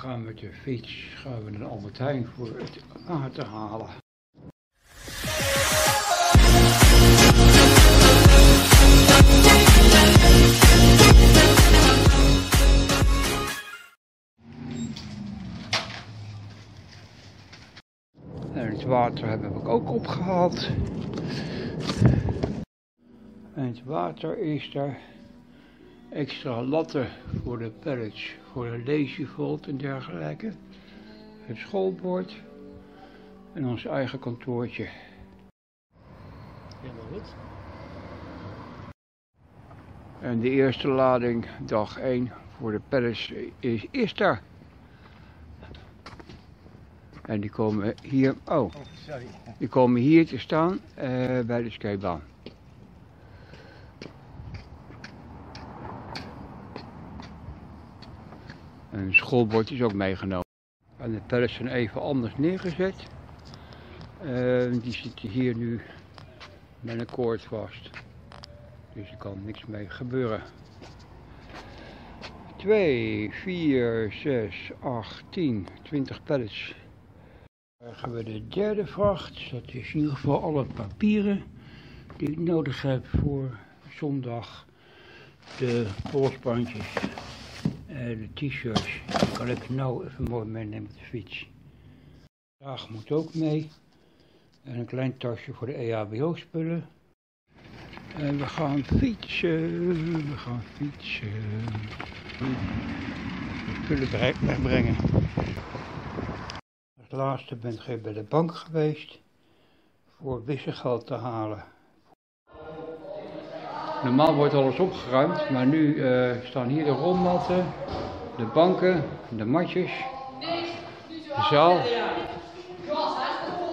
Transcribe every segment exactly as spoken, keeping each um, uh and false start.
gaan met de fiets, gaan we naar de Albert Heijn voor het aan te halen. En het water heb ik ook opgehaald. En het water is er. Extra latten voor de pellets, voor de leesjevolt en dergelijke. Het schoolbord en ons eigen kantoortje. Helemaal goed. En de eerste lading, dag één, voor de pellets is Esther. En die komen hier, oh, oh sorry. Die komen hier te staan eh, bij de skatebaan. En het schoolbord is ook meegenomen. En de pallets zijn even anders neergezet. Uh, die zitten hier nu met een koord vast. Dus er kan niks mee gebeuren. twee, vier, zes, acht, tien, twintig pallets. Dan krijgen we de derde vracht. Dat is in ieder geval alle papieren die ik nodig heb voor zondag. De polsbandjes. En de t-shirts, die kan ik nou even mooi meenemen op de fiets. Vandaag moet ook mee. En een klein tasje voor de E H B O-spullen. En we gaan fietsen, we gaan fietsen. De spullen wegbrengen. Als laatste ben ik bij de bank geweest voor wisselgeld te halen. Normaal wordt alles opgeruimd, maar nu uh, staan hier de rolmatten, de banken, de matjes, de zaal.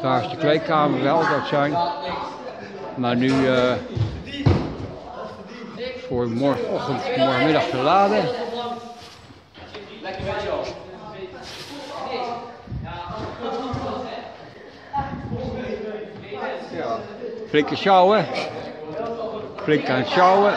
Daar is de kleedkamer wel, dat zijn. Maar nu uh, voor morgenochtend, morgenmiddag te laden. Flinke sjouw, hè? Flink aan het sjouwen.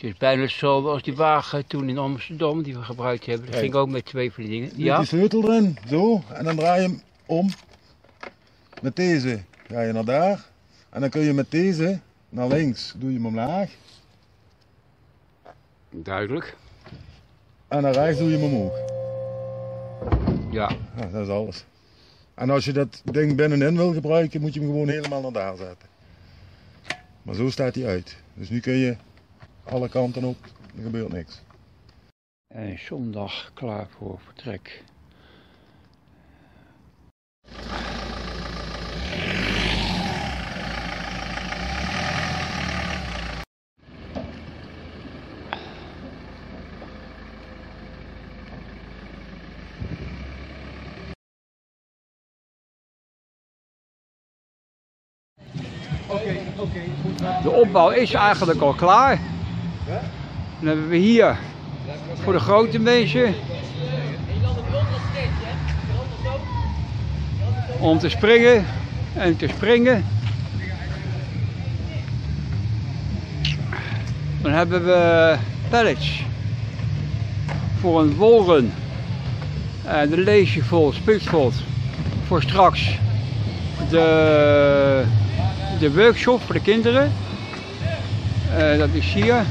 Het is bijna hetzelfde als die wagen toen in Amsterdam die we gebruikt hebben. Dat ging ook met twee van die dingen. Ja. Met die sleutel erin, zo. En dan draai je hem om. Met deze ga je naar daar. En dan kun je met deze naar links. Doe je hem omlaag. Duidelijk. En naar rechts doe je hem omhoog. Ja. Ja, dat is alles. En als je dat ding binnenin wil gebruiken, moet je hem gewoon helemaal naar daar zetten. Maar zo staat hij uit. Dus nu kun je alle kanten op, er gebeurt niks. En zondag klaar voor vertrek. Oké, oké, goed. De opbouw is eigenlijk al klaar. Dan hebben we hier voor de grote mensen om te springen en te springen. Dan hebben we pallets voor een wolrun en de leesjevol, spuutvol voor straks de, de workshop voor de kinderen. Uh, dat is hier.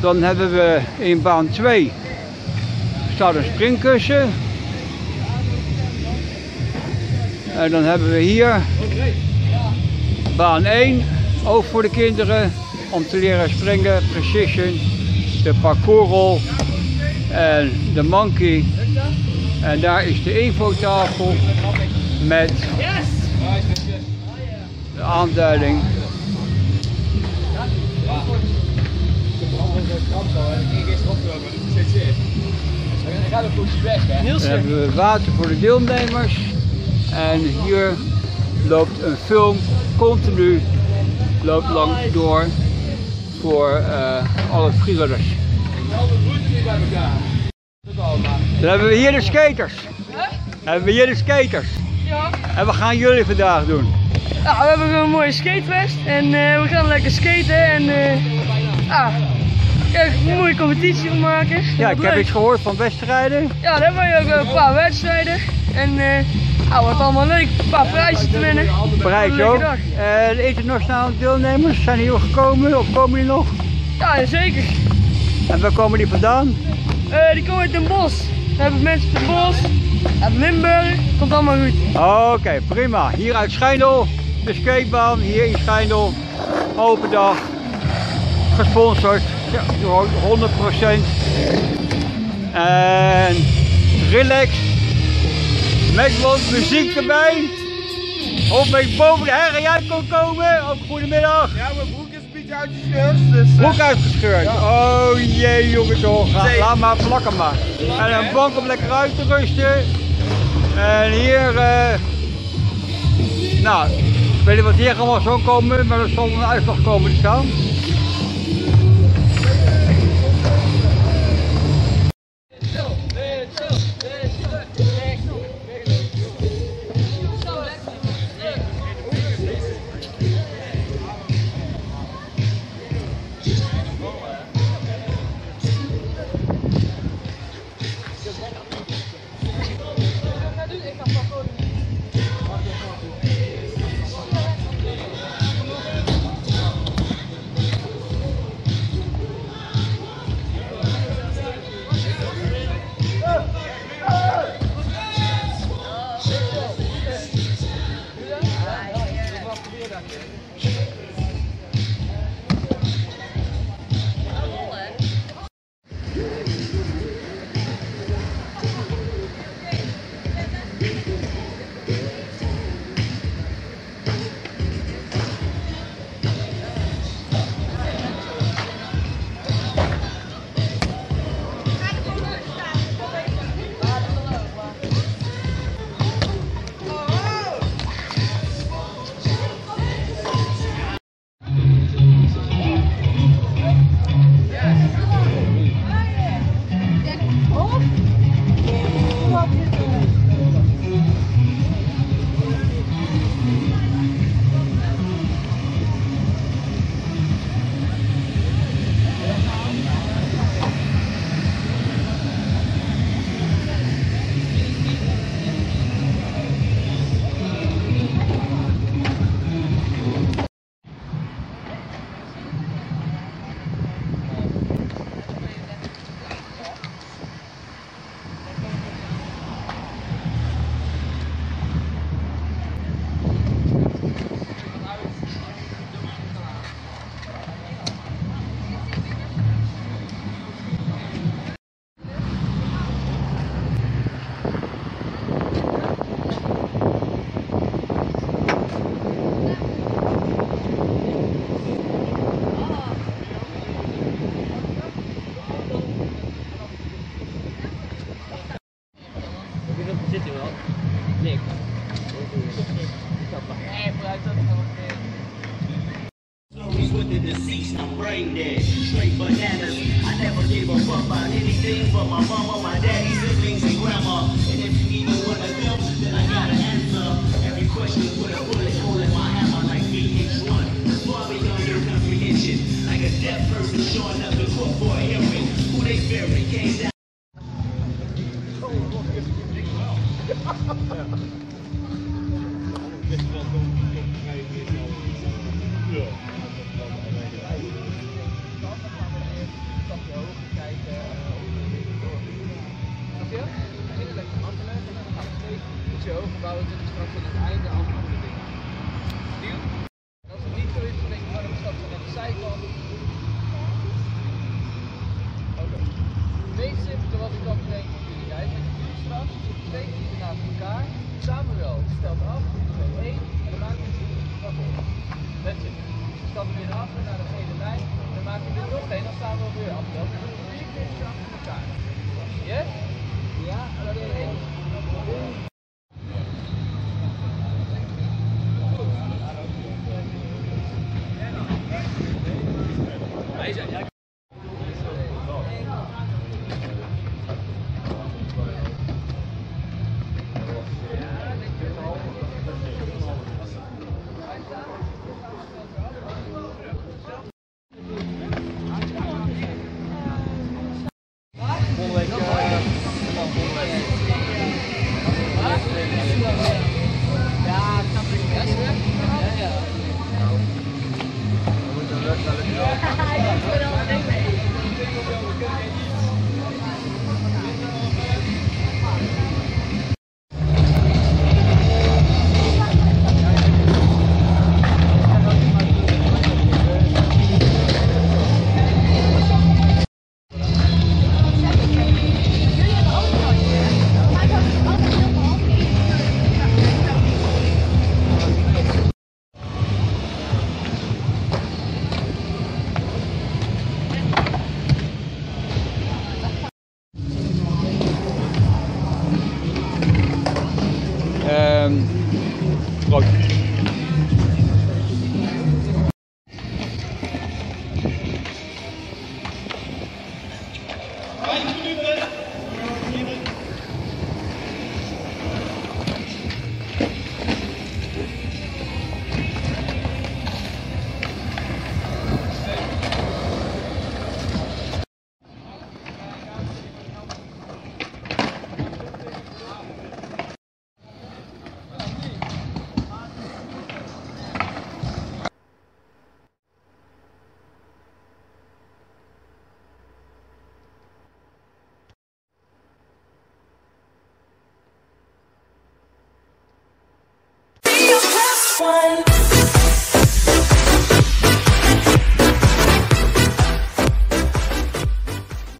Dan hebben we in baan twee staat een springkussen. En dan hebben we hier baan één, ook voor de kinderen, om te leren springen, precision, de parcoursrol en de monkey. En daar is de infotafel met de aanduiding. Dan hebben we water voor de deelnemers en hier loopt een film continu loopt lang door voor uh, alle freerunners. Dan hebben we hier de skaters. Huh? Dan hebben we hier de skaters. Ja. En wat gaan jullie vandaag doen? Nou, we hebben een mooie skatefest en uh, we gaan lekker skaten en uh, ah, kijk, een mooie competitie van maken. Ja, ik leuk. heb iets gehoord van wedstrijden. Ja, dan hebben we ook een paar wedstrijden en uh, ah, wat allemaal leuk, een paar prijzen te winnen. Prijs ook. Uh, de internationale deelnemers zijn hier gekomen, of komen die nog? Ja, zeker. En waar komen die vandaan? Uh, die komen uit Den Bosch. We hebben mensen uit Den Bosch, uit Limburg, komt allemaal goed. Oké, okay, prima. Hier uit Schijndel, de skatebaan hier in Schijndel. Open dag, gesponsord, ja, honderd procent. En relax, met wat muziek erbij. Of ik boven de herrie uit kon komen, op goedemiddag. Ja, mijn broek is een beetje uitgescheurd. Dus, uh... Broek uitgescheurd? Ja. Oh jee jongen toch, laat maar plakken maar. En een bank om lekker uit te rusten. En hier, uh... nou, ik weet niet wat hier allemaal zo komen, maar er zal een uitslag komen te staan. fun.